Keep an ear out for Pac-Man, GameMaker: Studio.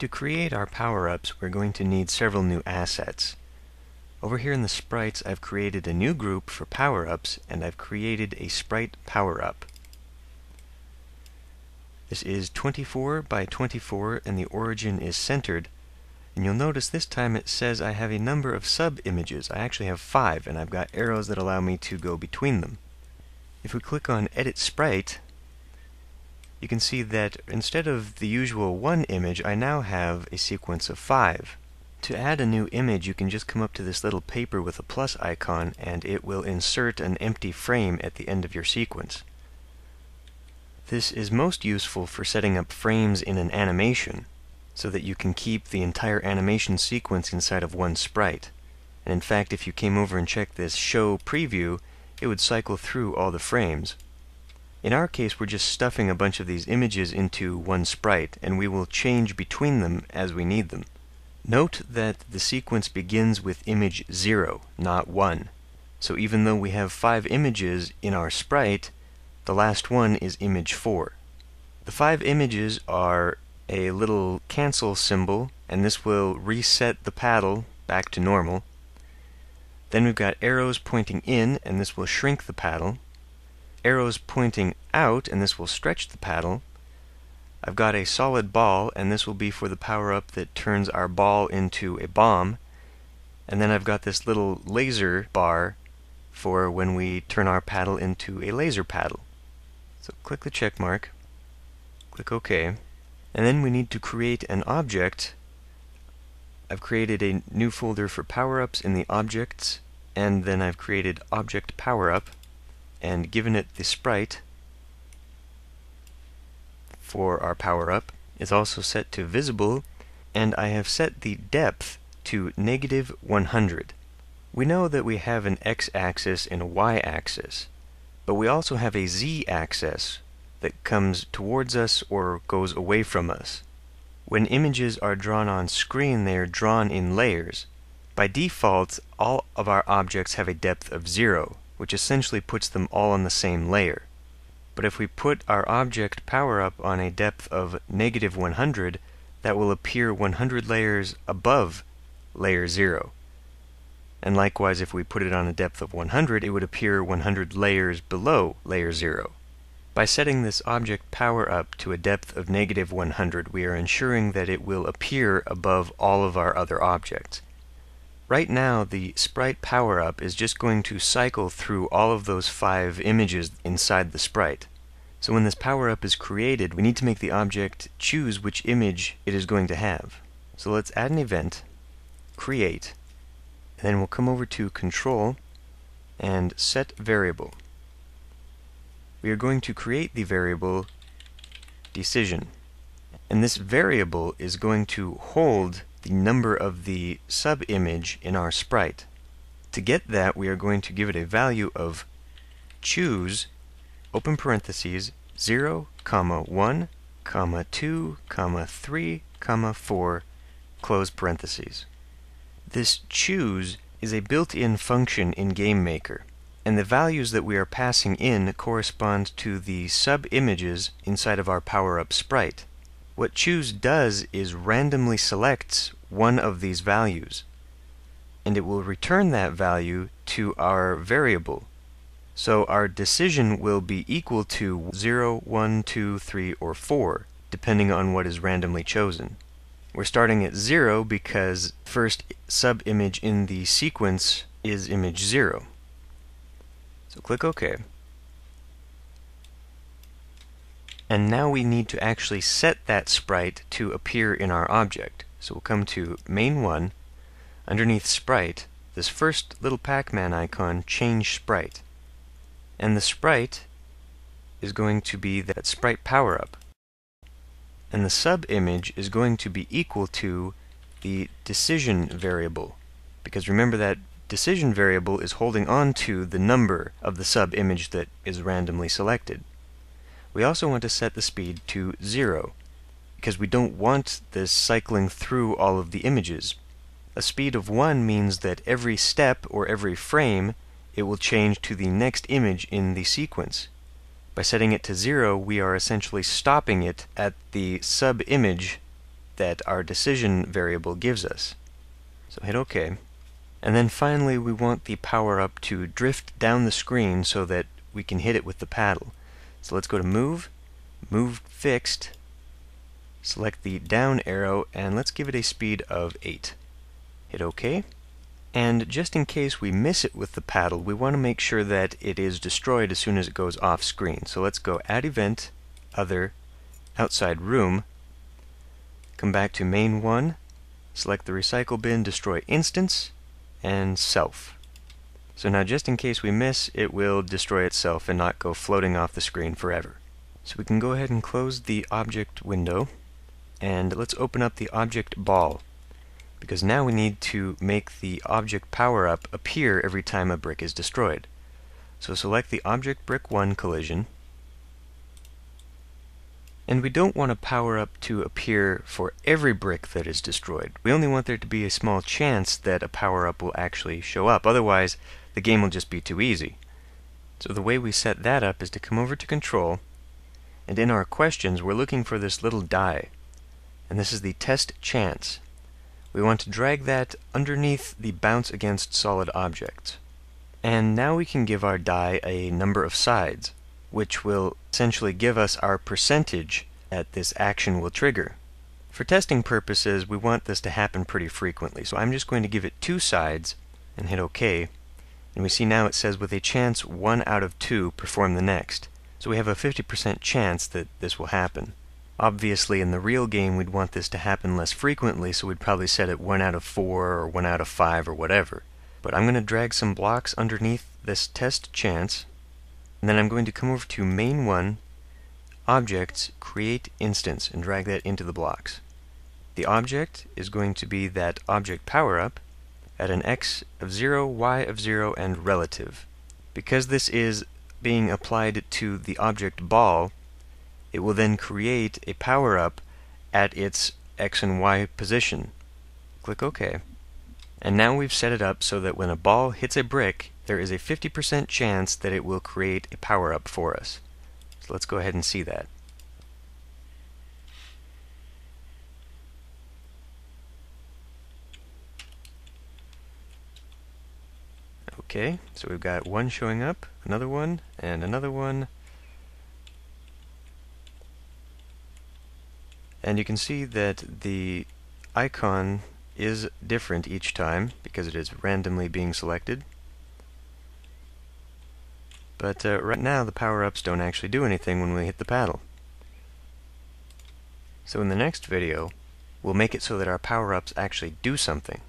To create our power-ups, we're going to need several new assets. Over here in the sprites, I've created a new group for power-ups, and I've created a sprite power-up. This is 24 by 24, and the origin is centered. And you'll notice this time it says I have a number of sub-images. I actually have 5, and I've got arrows that allow me to go between them. If we click on Edit Sprite, you can see that instead of the usual one image, I now have a sequence of 5. To add a new image, you can just come up to this little paper with a plus icon, and it will insert an empty frame at the end of your sequence. This is most useful for setting up frames in an animation, so that you can keep the entire animation sequence inside of one sprite. And in fact, if you came over and checked this Show Preview, it would cycle through all the frames. In our case, we're just stuffing a bunch of these images into one sprite, and we will change between them as we need them. Note that the sequence begins with image 0, not 1. So even though we have 5 images in our sprite, the last one is image 4. The 5 images are a little cancel symbol, and this will reset the paddle back to normal. Then we've got arrows pointing in, and this will shrink the paddle. Arrows pointing out, and this will stretch the paddle. I've got a solid ball, and this will be for the power-up that turns our ball into a bomb. And then I've got this little laser bar for when we turn our paddle into a laser paddle. So click the check mark, click OK, and then we need to create an object. I've created a new folder for power-ups in the objects, and then I've created object power-up and given it the sprite for our power-up. It's also set to visible, and I have set the depth to -100. We know that we have an x-axis and a y-axis, but we also have a z-axis that comes towards us or goes away from us. When images are drawn on screen, they are drawn in layers. By default, all of our objects have a depth of 0, which essentially puts them all on the same layer. But if we put our object power-up on a depth of -100, that will appear 100 layers above layer 0. And likewise, if we put it on a depth of 100, it would appear 100 layers below layer 0. By setting this object power-up to a depth of -100, we are ensuring that it will appear above all of our other objects. Right now, the sprite power-up is just going to cycle through all of those 5 images inside the sprite. So when this power-up is created, we need to make the object choose which image it is going to have. So let's add an event, create, and then we'll come over to Control and Set Variable. We are going to create the variable Decision. And this variable is going to hold the number of the sub-image in our sprite. To get that, we are going to give it a value of choose, open parentheses, 0, comma 1, comma 2, comma 3, comma 4, close parentheses. This choose is a built-in function in GameMaker, and the values that we are passing in correspond to the sub-images inside of our power-up sprite. What choose does is randomly selects one of these values, and it will return that value to our variable. So our decision will be equal to 0, 1, 2, 3, or 4, depending on what is randomly chosen. We're starting at 0 because the first sub-image in the sequence is image 0. So click OK. And now we need to actually set that sprite to appear in our object. So we'll come to Main 1, underneath Sprite, this first little Pac-Man icon, Change Sprite. And the sprite is going to be that sprite power-up. And the sub-image is going to be equal to the decision variable. Because remember, that decision variable is holding on to the number of the sub-image that is randomly selected. We also want to set the speed to 0, because we don't want this cycling through all of the images. A speed of 1 means that every step or every frame it will change to the next image in the sequence. By setting it to 0, we are essentially stopping it at the sub-image that our decision variable gives us. So hit OK. And then finally we want the power-up to drift down the screen so that we can hit it with the paddle. So let's go to Move, Move Fixed, select the down arrow, and let's give it a speed of 8. Hit OK. And just in case we miss it with the paddle, we want to make sure that it is destroyed as soon as it goes off screen. So let's go Add Event, Other, Outside Room, come back to Main 1, select the Recycle Bin, Destroy Instance, and Self. So now just in case we miss, it will destroy itself and not go floating off the screen forever. So we can go ahead and close the object window, and let's open up the object ball, because now we need to make the object power-up appear every time a brick is destroyed. So select the Object Brick 1 collision, and we don't want a power-up to appear for every brick that is destroyed. We only want there to be a small chance that a power-up will actually show up, otherwise the game will just be too easy. So the way we set that up is to come over to Control, and in our questions we're looking for this little die, and this is the test chance. We want to drag that underneath the bounce against solid objects. And now we can give our die a number of sides, which will essentially give us our percentage that this action will trigger. For testing purposes, we want this to happen pretty frequently, so I'm just going to give it 2 sides and hit OK. And we see now it says with a chance 1 out of 2, perform the next. So we have a 50% chance that this will happen. Obviously in the real game we'd want this to happen less frequently, so we'd probably set it 1 out of 4 or 1 out of 5 or whatever. But I'm going to drag some blocks underneath this test chance, and then I'm going to come over to Main 1, Objects, Create Instance, and drag that into the blocks. The object is going to be that object power-up at an x of 0, y of 0, and relative. Because this is being applied to the object ball, it will then create a power-up at its X and Y position. Click OK. And now we've set it up so that when a ball hits a brick, there is a 50% chance that it will create a power-up for us. So let's go ahead and see that. Okay, so we've got one showing up, another one, and another one. And you can see that the icon is different each time because it is randomly being selected. But right now the power-ups don't actually do anything when we hit the paddle. So in the next video, we'll make it so that our power-ups actually do something.